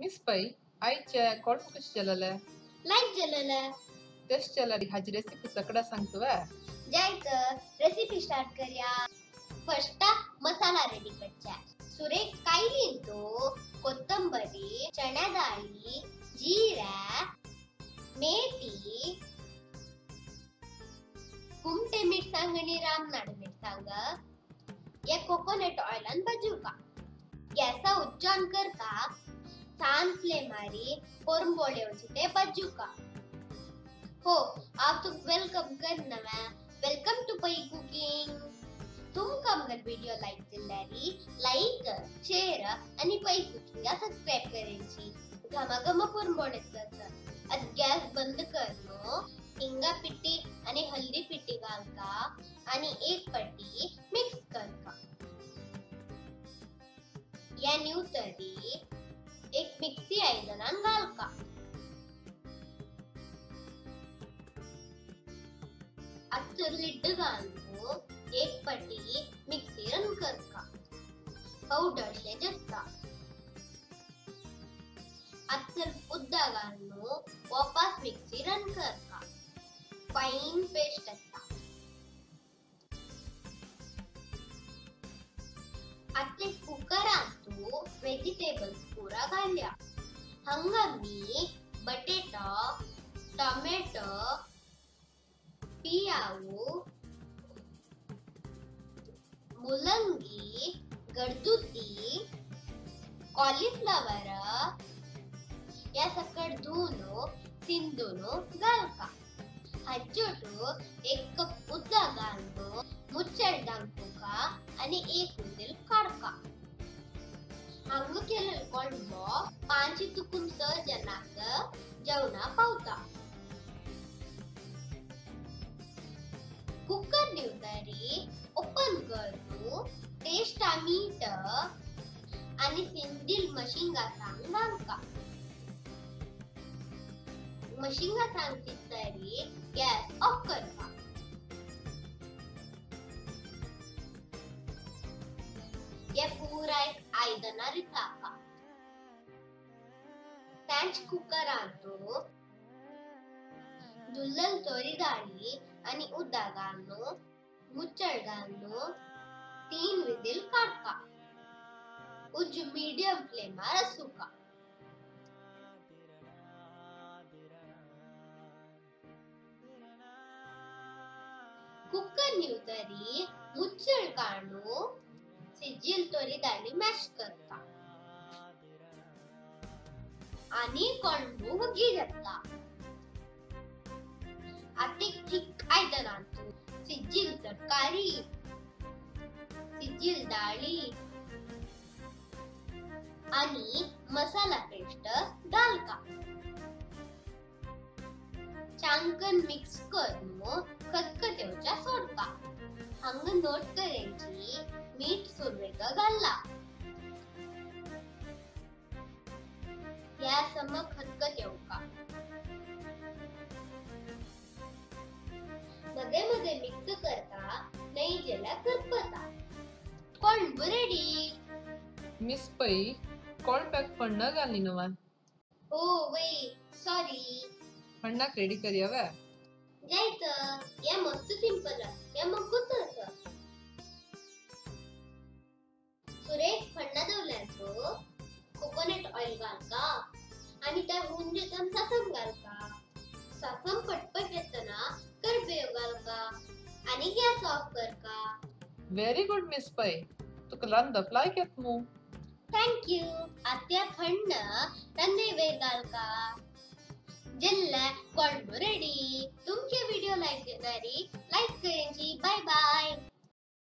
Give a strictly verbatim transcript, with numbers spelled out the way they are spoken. Miss पई आयज कोण कुछ चलले लाइक चलले टेस्ट चलली हाजी रेसिपी सकडा सांगतोवा जायत रेसिपी स्टार्ट करूया। फर्स्ट मसाला रेडी करचा सुरे कायलीन तो कोथिंबीर चण्या डाळी जीरा मेथी कुमटे मिरसांग आणि रामनाड मिरसांग ये कोकोनट ऑइलन बजूका गैसा उच्च ऑन कर का सान फ्लेम मारी कोरम बोले उठते बजूका हो आप तो वेलकम करना मैं वेलकम टू पई कुकिंग। तुम कम कर वीडियो लाइक दिलारी लाइक शेयर आणि पई कुकिंग सब्सक्राइब करेंची घमाघम कोरम बोले करत अद गॅस बंद करनो हिंगा पिट्टी आणि हल्दी पिट्टी घाल का आणि एक पट्टी मिक्स कर का या न्यू तरी एक मिक्सी आयदनान घाल का अत्तर लिड घालू एक पट्टी मिक्सी रन कर का पावडर से जत्ता अत्तर उद्दा घालू वापस मिक्सी रन कर का फाइन पेस्ट आता आतले कुकरांतू वेजिटेबल्स पूरा घाल्या हंगा मी बटेटा टोमॅटो पियावू मुलंगी गडदुती कॉलीफ्लावर या सकट धुनो सिंदुनो घालका हच्चोटो एक कप उद्दा घालतो मुच्चड दांगतो का आणि एक उंदील काढका हांग केले कोंडो पांच तुकुम स जनाक जेवणा पावता कुकर दिवतारी ओपन करतो टेस्ट मीठ आणि सिंदील मशिंगा सांग घालका मशींगा सांगती तरी गॅस ऑफ करता या पूरा एक आयदना रिताका टँच कुकर आणतो दुल्लन तोरी डाळी आणि उद्दा घालणो मुचड घालणो तीन विदिल काढका उज मीडियम फ्लेमार असुका कुकर निवतरी मुचल काढू सिजिल तोरी डाळी मॅश करता आणि कोंडू वगी जाता आते ठीक आयदनांतू सिजिल तरकारी सिजिल डाळी आणि मसाला पेस्ट घालका चांगन मिक्स करू खतखतेवचा सोडका हंग नोट करायची मीठ सुरवेग घालला या सम खतखतेवका मध्ये मध्ये मिक्स करता नाही जेला करपता कोण रेडी। मिस पई कोण पॅक पडना घालली नवा ओ वई सॉरी पन्ना रेडी करिया वे जायत या मस्त सिंपल या मगुत असा सुरेख पन्ना दवल्याचो कोकोनट ऑइल घालका आणि त्या हुंजे चमचा सासम घालका सासम पटपट येताना करबेव घालका आणि गॅस ऑफ करका। व्हेरी गुड मिस पई तुका लंद अप्लाय केत मु थँक यू। आत्या थंड तन्ने वे घालका जिल्ला कोण रेडी। तुमचे व्हिडिओ लाईक देणारी लाईक करेंची। Bye bye.